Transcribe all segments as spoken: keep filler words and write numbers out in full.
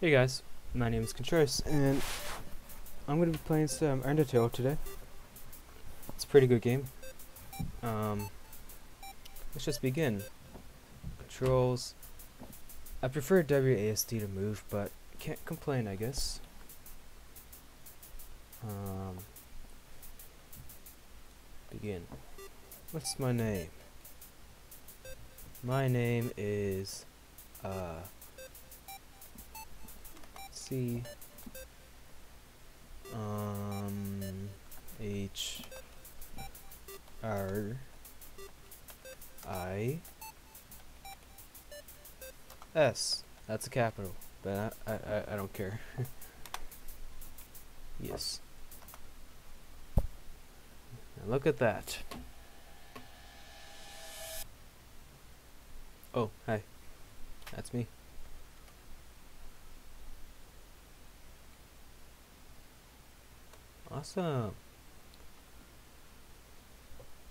Hey guys, my name is Contrice, and I'm going to be playing some Undertale today. It's a pretty good game. Um, let's just begin. Controls. I prefer W A S D to move, but can't complain, I guess. Um, begin. What's my name? My name is, uh... Um, H R I S. That's a capital, but I I, I don't care. Yes. Now look at that. Oh, hi. That's me. Awesome.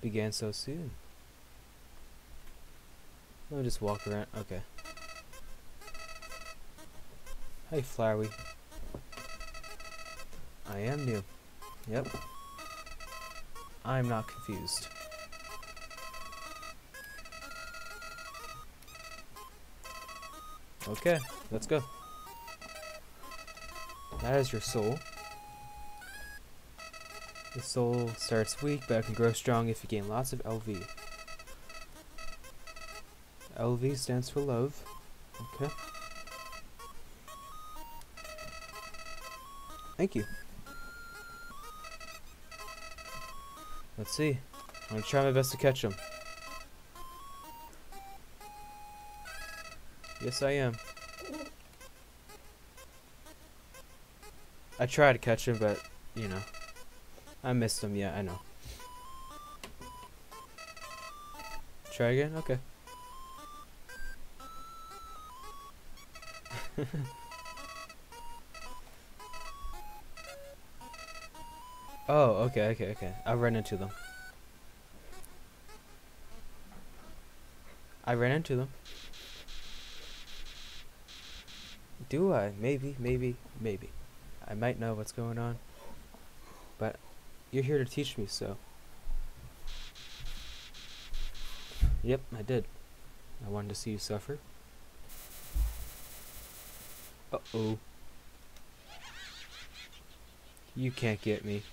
Began so soon. Let me just walk around. Okay. Hey, Flowey. I am new. Yep. I'm not confused. Okay, let's go. That is your soul. The soul starts weak, but it can grow strong if you gain lots of L V. L V stands for love. Okay. Thank you. Let's see. I'm gonna try my best to catch him. Yes, I am. I try to catch him, but, you know. I missed him, yeah, I know. Try again? Okay. Oh, okay, okay, okay. I ran into them. I ran into them. Do I? Maybe, maybe, maybe. I might know what's going on. But you're here to teach me, so. Yep, I did. I wanted to see you suffer. Uh-oh. You can't get me.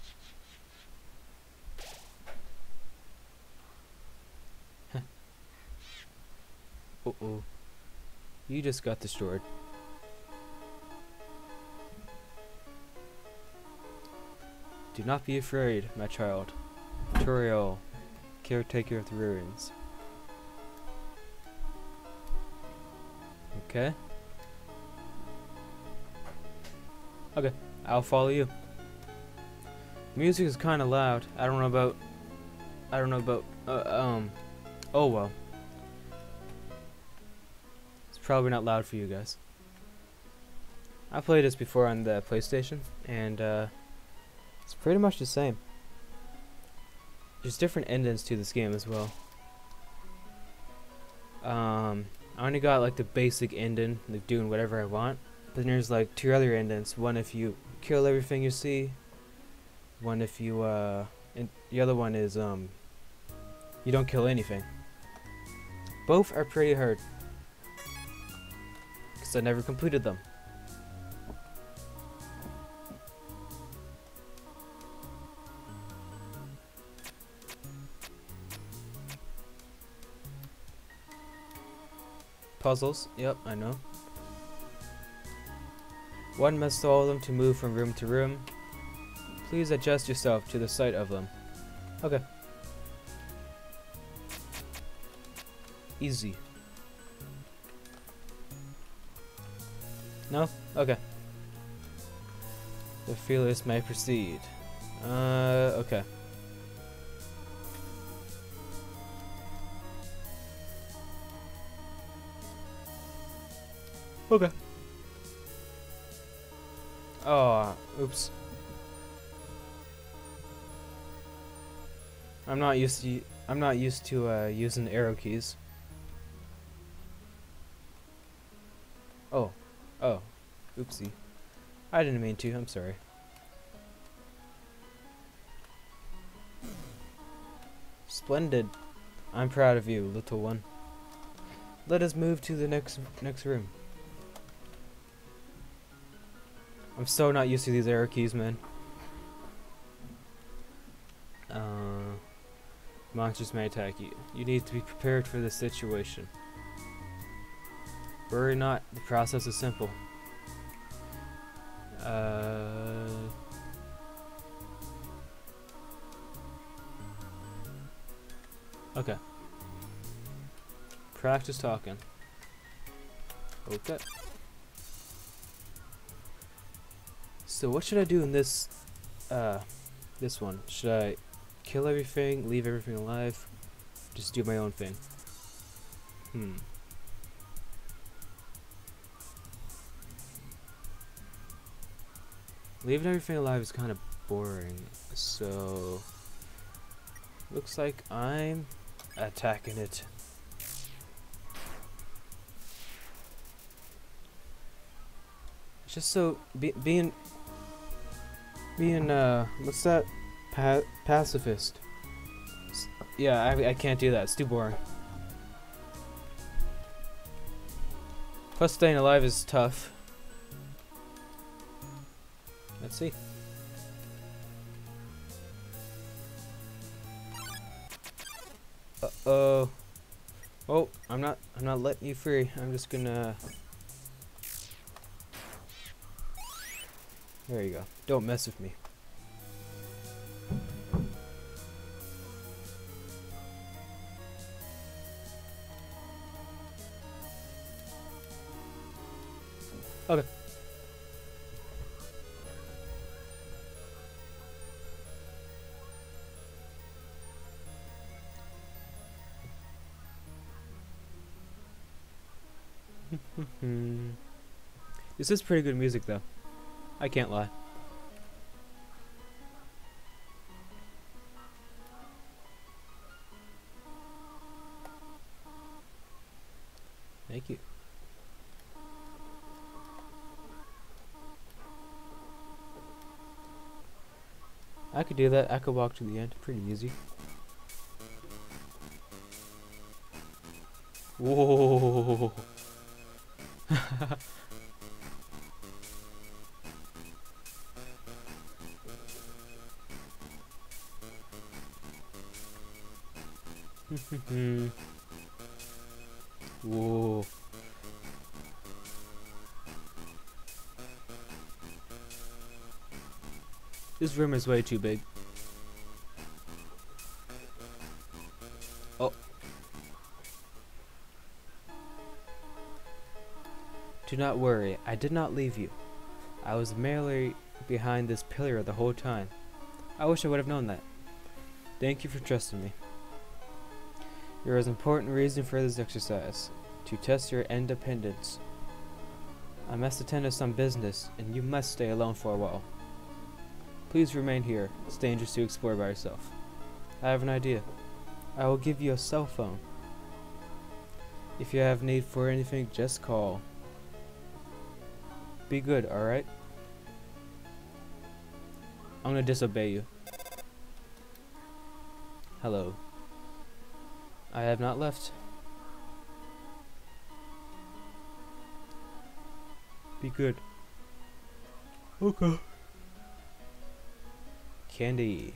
Huh. Uh-oh. You just got destroyed. Do not be afraid, my child. Toriel, caretaker of the ruins. Okay. Okay, I'll follow you. The music is kind of loud. I don't know about. I don't know about. Uh, um. Oh well. It's probably not loud for you guys. I played this before on the PlayStation, and uh. It's pretty much the same. There's different endings to this game as well. Um, I only got like the basic ending, like doing whatever I want. But then there's like two other endings. One if you kill everything you see. One if you, uh, and the other one is um, you don't kill anything. Both are pretty hard. Because I never completed them. Puzzles, yep, I know. One must follow them to move from room to room. Please adjust yourself to the sight of them. Okay. Easy. No? Okay. The feelers may proceed. Uh, okay. Okay. Oh, oops. I'm not used to I'm not used to uh, using the arrow keys. Oh, oh, Oopsie. I didn't mean to. I'm sorry. Splendid. I'm proud of you, little one. Let us move to the next next room. I'm so not used to these arrow keys, man. Uh, monsters may attack you. You need to be prepared for this situation. Worry not, the process is simple. Uh, okay. Practice talking. Okay. So what should I do in this, uh, this one? Should I kill everything, leave everything alive, just do my own thing? Hmm. Leaving everything alive is kind of boring, so looks like I'm attacking it. Just so be, being being uh what's that, pa pacifist? S yeah, I I can't do that. It's too boring. Plus, staying alive is tough. Let's see. Uh oh. Oh, I'm not. I'm not letting you free. I'm just gonna. There you go. Don't mess with me. Okay. This is pretty good music, though. I can't lie. Thank you. I could do that. I could walk to the end. Pretty easy. Whoa. Hmm. Whoa. This room is way too big. Oh. Do not worry, I did not leave you. I was merely behind this pillar the whole time. I wish I would have known that. Thank you for trusting me. There is an important reason for this exercise, to test your independence. I must attend to some business, and you must stay alone for a while. Please remain here. It's dangerous to explore by yourself. I have an idea. I will give you a cell phone. If you have need for anything, just call. Be good, alright? I'm gonna disobey you. Hello. I have not left. Be good. Okay. Candy.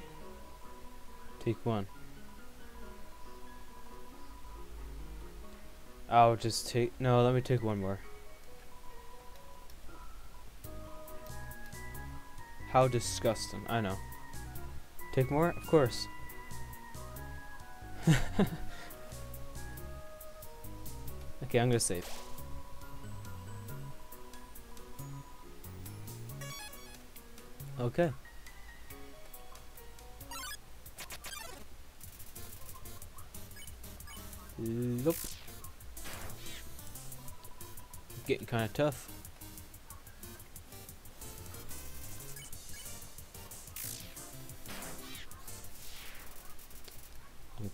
Take one. I'll just take... No, let me take one more. How disgusting. I know. Take more? Of course. Okay, I'm gonna save. Okay. Nope. Getting kind of tough.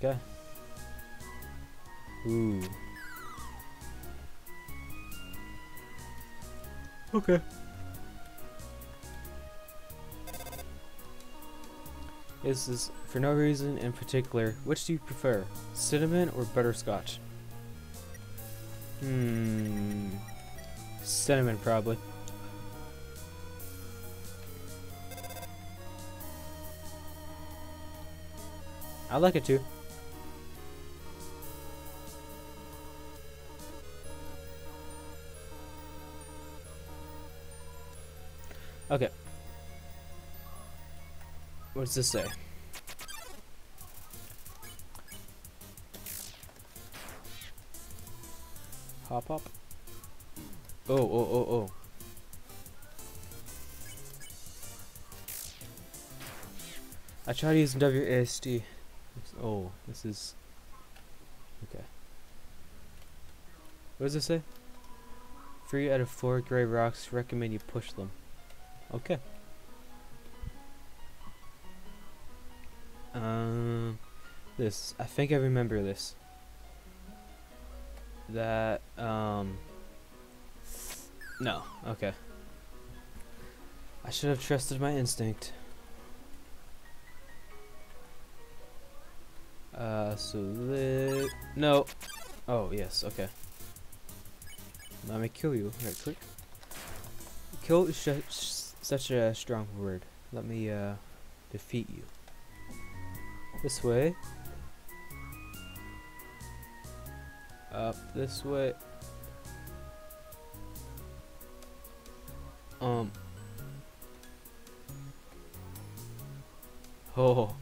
Okay. Ooh. Okay. This is for no reason in particular. Which do you prefer? Cinnamon or butterscotch? Hmm. Cinnamon, probably. I like it too. Okay. What's this say? Hop up. Oh, oh, oh, oh. I tried to use W A S D. Oh, this is... Okay. What does it say? Three out of four gray rocks recommend you push them. Okay. Um, this. I think I remember this. That, um... No. Okay. I should have trusted my instinct. Uh, so lit. No. Oh, yes. Okay. Let me kill you. Right click. Kill is such a strong word. Let me, uh, defeat you. This way. Up this way. Um. Oh.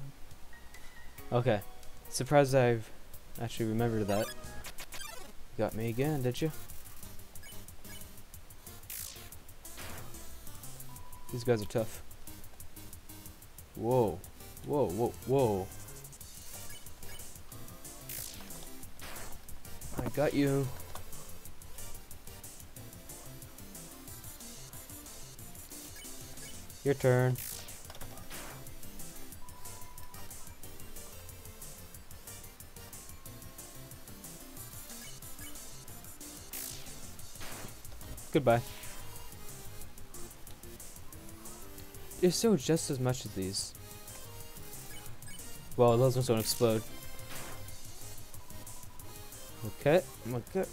Okay. Surprised I've actually remembered that. Got me again, did you? These guys are tough. Whoa. Whoa, whoa, whoa. I got you. Your turn. Goodbye. There's still just as much of these. Well, those ones don't explode. Okay, okay.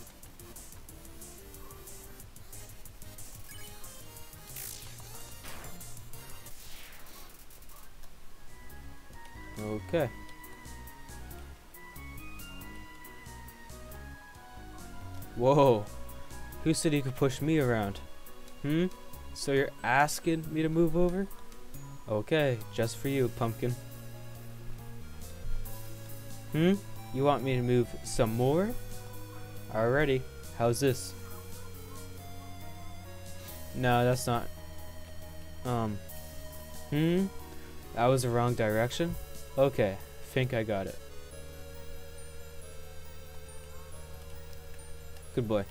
Okay. Whoa. Who said you could push me around? Hmm? So you're asking me to move over? Okay, just for you, pumpkin. Hmm? You want me to move some more? Alrighty, how's this? No, that's not. Um. Hmm? That was the wrong direction? Okay, think I got it. Good boy.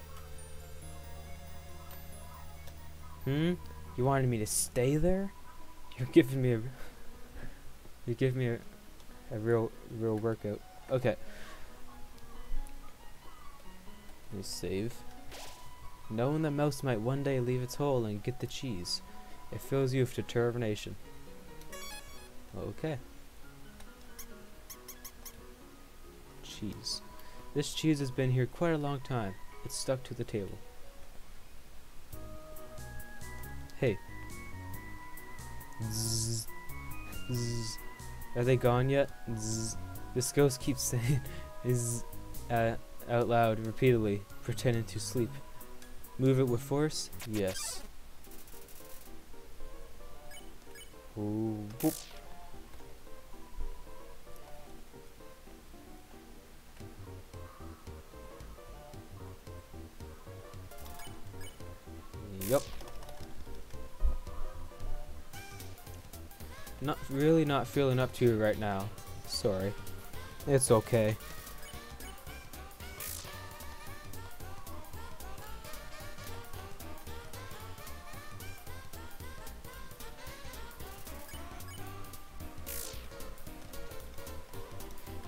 Hmm? You wanted me to stay there? You're giving me a... You're giving me a, a real, real workout. Okay. Let me save. Knowing that mouse might one day leave its hole and get the cheese, it fills you with determination. Okay. Cheese. This cheese has been here quite a long time. It's stuck to the table. Hey. Zzz. Zzz. Are they gone yet? Zzz. This ghost keeps saying zzz, uh, out loud repeatedly, pretending to sleep. Move it with force? Yes. Ooh. Boop. Yup. Not really not feeling up to it right now. Sorry. It's okay.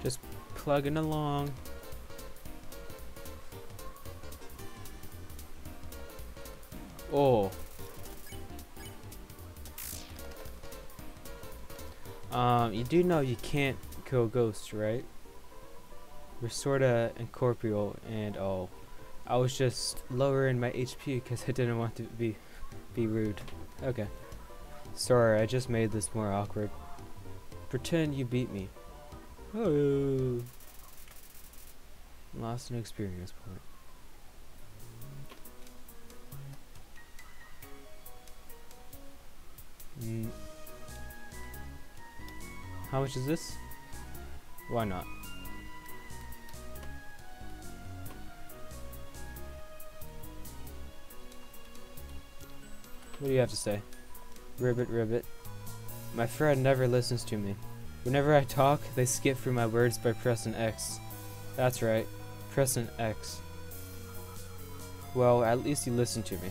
Just plugging along. Oh, Um, you do know you can't kill ghosts, right? We're sorta incorporeal and all. I was just lowering my H P because I didn't want to be be rude. Okay. Sorry, I just made this more awkward. Pretend you beat me. Oh. Lost an experience point. Mm. How much is this? Why not? What do you have to say? Ribbit, ribbit. My friend never listens to me. Whenever I talk, they skip through my words by pressing X. That's right. Pressing X. Well, at least you listen to me.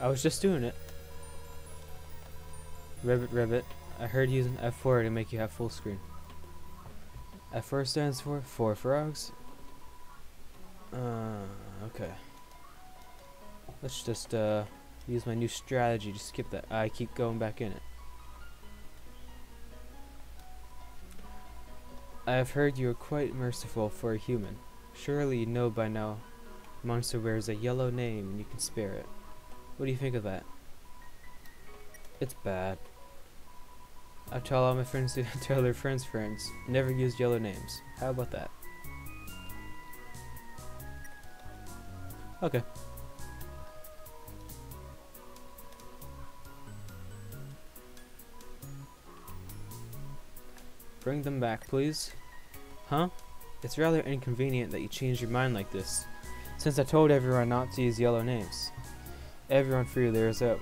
I was just doing it. Ribbit, ribbit. I heard using F four to make you have full screen. F four stands for four frogs. Uh, okay. Let's just uh, use my new strategy to skip that. I keep going back in it. I have heard you are quite merciful for a human. Surely you know by now. Monster wears a yellow name and you can spare it. What do you think of that? It's bad. I tell all my friends to tell their friends' friends. Never use yellow names. How about that? Okay. Bring them back, please. Huh? It's rather inconvenient that you change your mind like this, since I told everyone not to use yellow names. Everyone freely is up.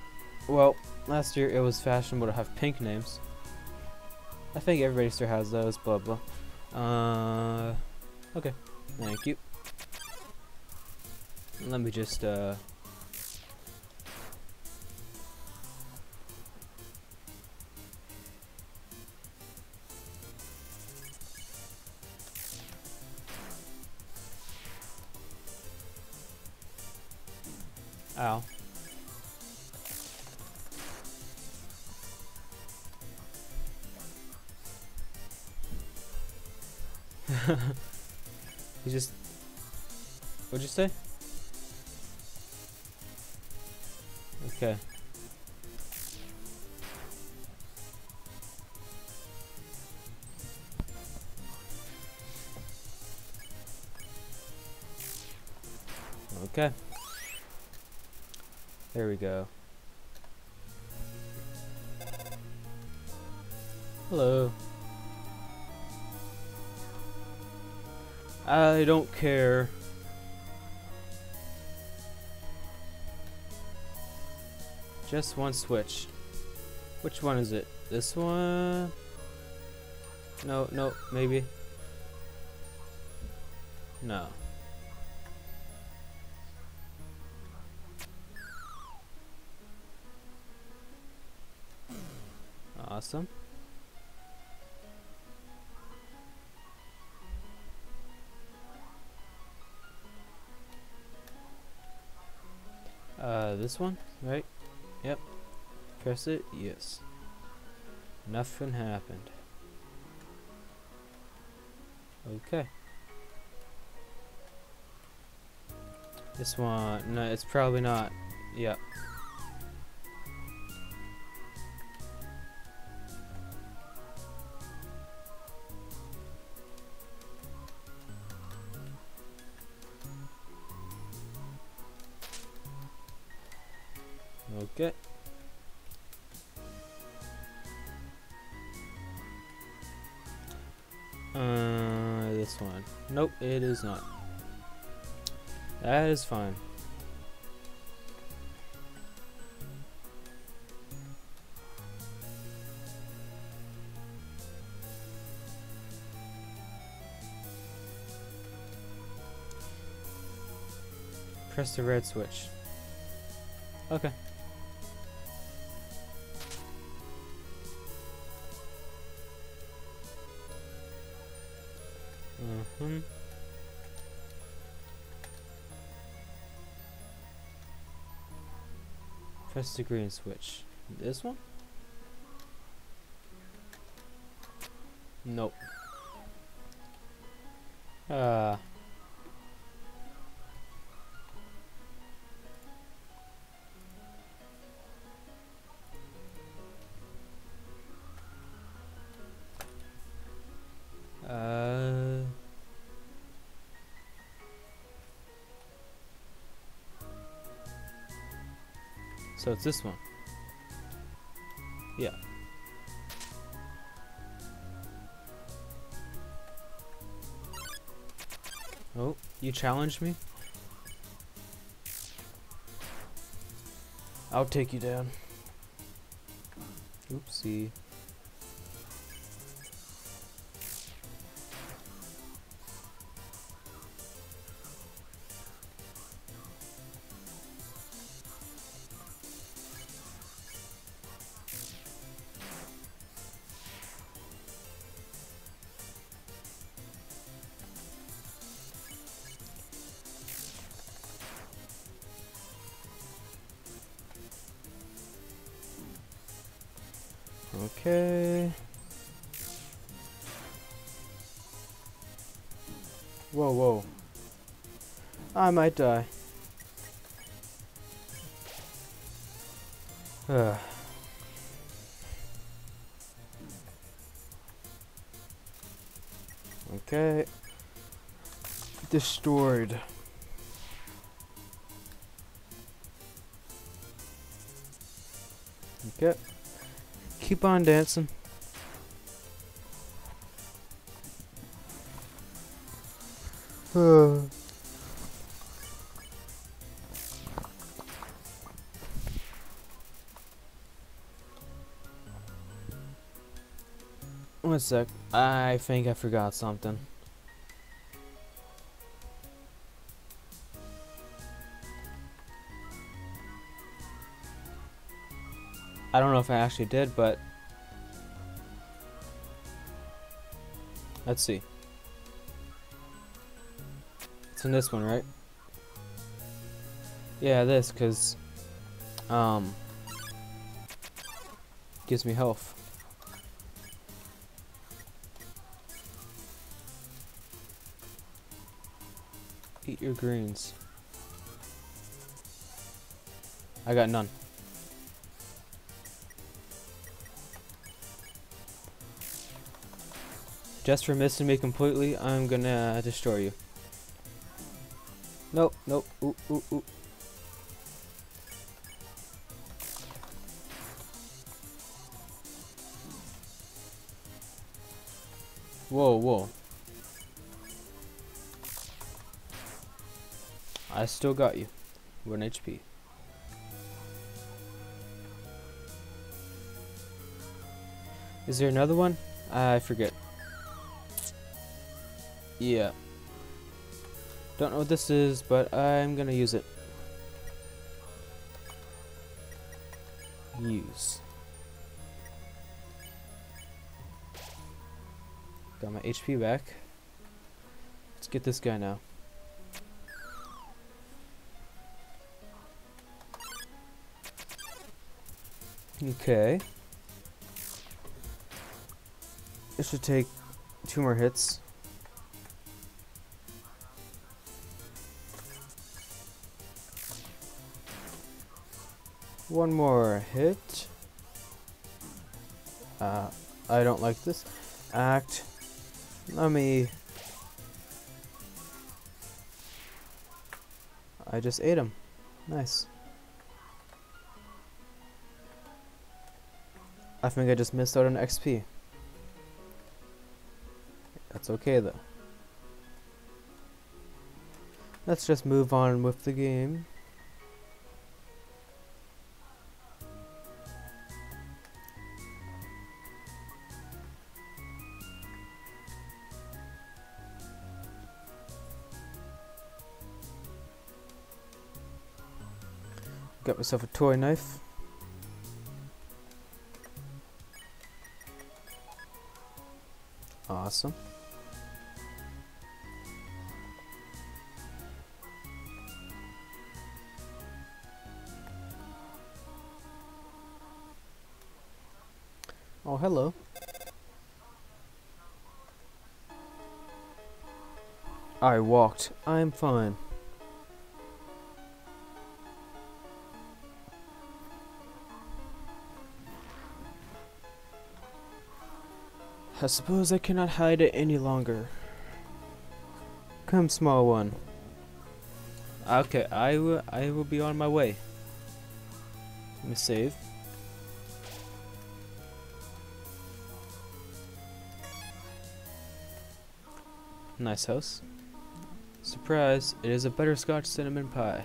Well, last year it was fashionable to have pink names. I think everybody still has those, blah blah. Uh, okay, thank you. Let me just, uh... Ow. You just... What'd you say? Okay. Okay. There we go. Hello. I don't care. Just one switch. Which one is it? This one? No, no, maybe. No. Awesome. Uh, this one, right? Yep. Press it, yes. Nothing happened. Okay. This one, no, it's probably not. Yep. Okay. Uh, this one. Nope, it is not. That is fine. Press the red switch. Okay. Press the green switch. This one? Nope. Uh. Uh. So it's this one. Yeah. Oh, you challenged me? I'll take you down. Oopsie. Okay. Whoa, whoa. I might die. Ugh. Okay. Destroyed. Okay. Keep on dancing. Uh. One sec. I think I forgot something. I don't know if I actually did, but let's see. It's in this one, right? Yeah, this, because um, gives me health. Eat your greens. I got none. Just for missing me completely, I'm gonna destroy you. Nope, nope, ooh, ooh, ooh. Whoa, whoa. I still got you. one H P. Is there another one? I forget. Yeah. Don't know what this is, but I'm gonna use it. Use. Got my H P back. Let's get this guy now. Okay. It should take two more hits. One more hit. Uh, I don't like this act. Let me. I just ate him. Nice. I think I just missed out on X P. That's okay though. Let's just move on with the game. Got myself a toy knife. Awesome. hello. I walked. I'm fine. I suppose I cannot hide it any longer. Come, small one. Okay, I will, I will be on my way. Let me save. Nice house. Surprise, it is a butterscotch cinnamon pie.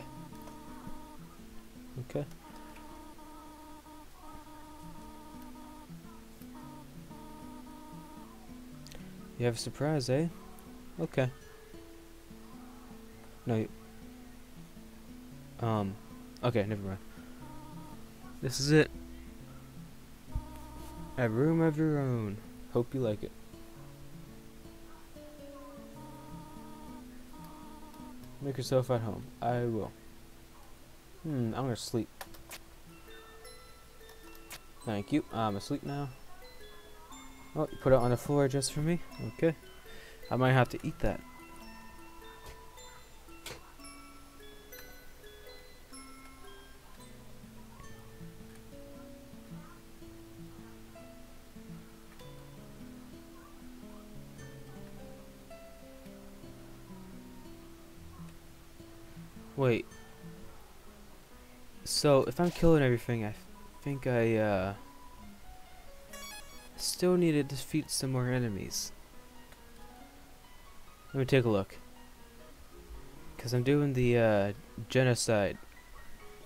Okay. You have a surprise, eh? Okay. No, you... Um... Okay, never mind. This is it. A room of your own. Hope you like it. Make yourself at home. I will. Hmm, I'm gonna sleep. Thank you. I'm asleep now. Oh, you put it on the floor just for me? Okay. I might have to eat that. Wait. So, if I'm killing everything, I think I, uh... still need to defeat some more enemies. Let me take a look, because I'm doing the uh, genocide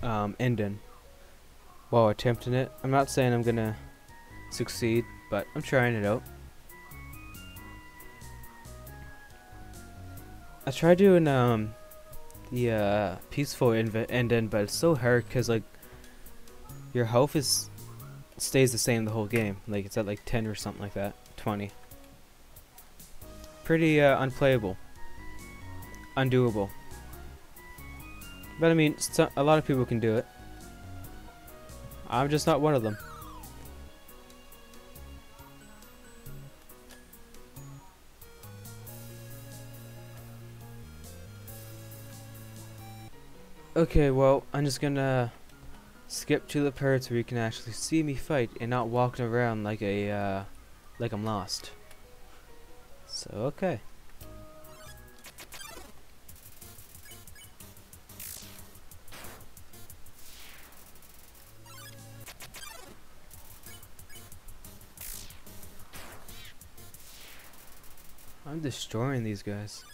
um, ending while attempting it. I'm not saying I'm gonna succeed, but I'm trying it out. I tried doing um, the uh, peaceful ending, but it's so hard because like your health is stays the same the whole game. Like it's at like ten or something like that, twenty. Pretty uh, unplayable, undoable. But I mean, a lot of people can do it. I'm just not one of them. Okay, well, I'm just gonna skip to the parts where you can actually see me fight and not walking around like a uh, like I'm lost. So okay. I'm destroying these guys.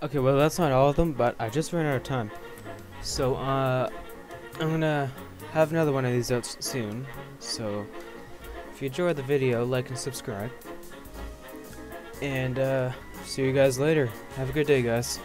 Okay, well that's not all of them, but I just ran out of time. So, uh, I'm gonna have another one of these out soon. So, if you enjoyed the video, like and subscribe. And, uh, see you guys later. Have a good day, guys.